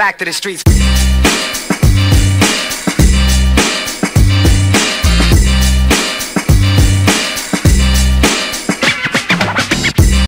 back to the streets.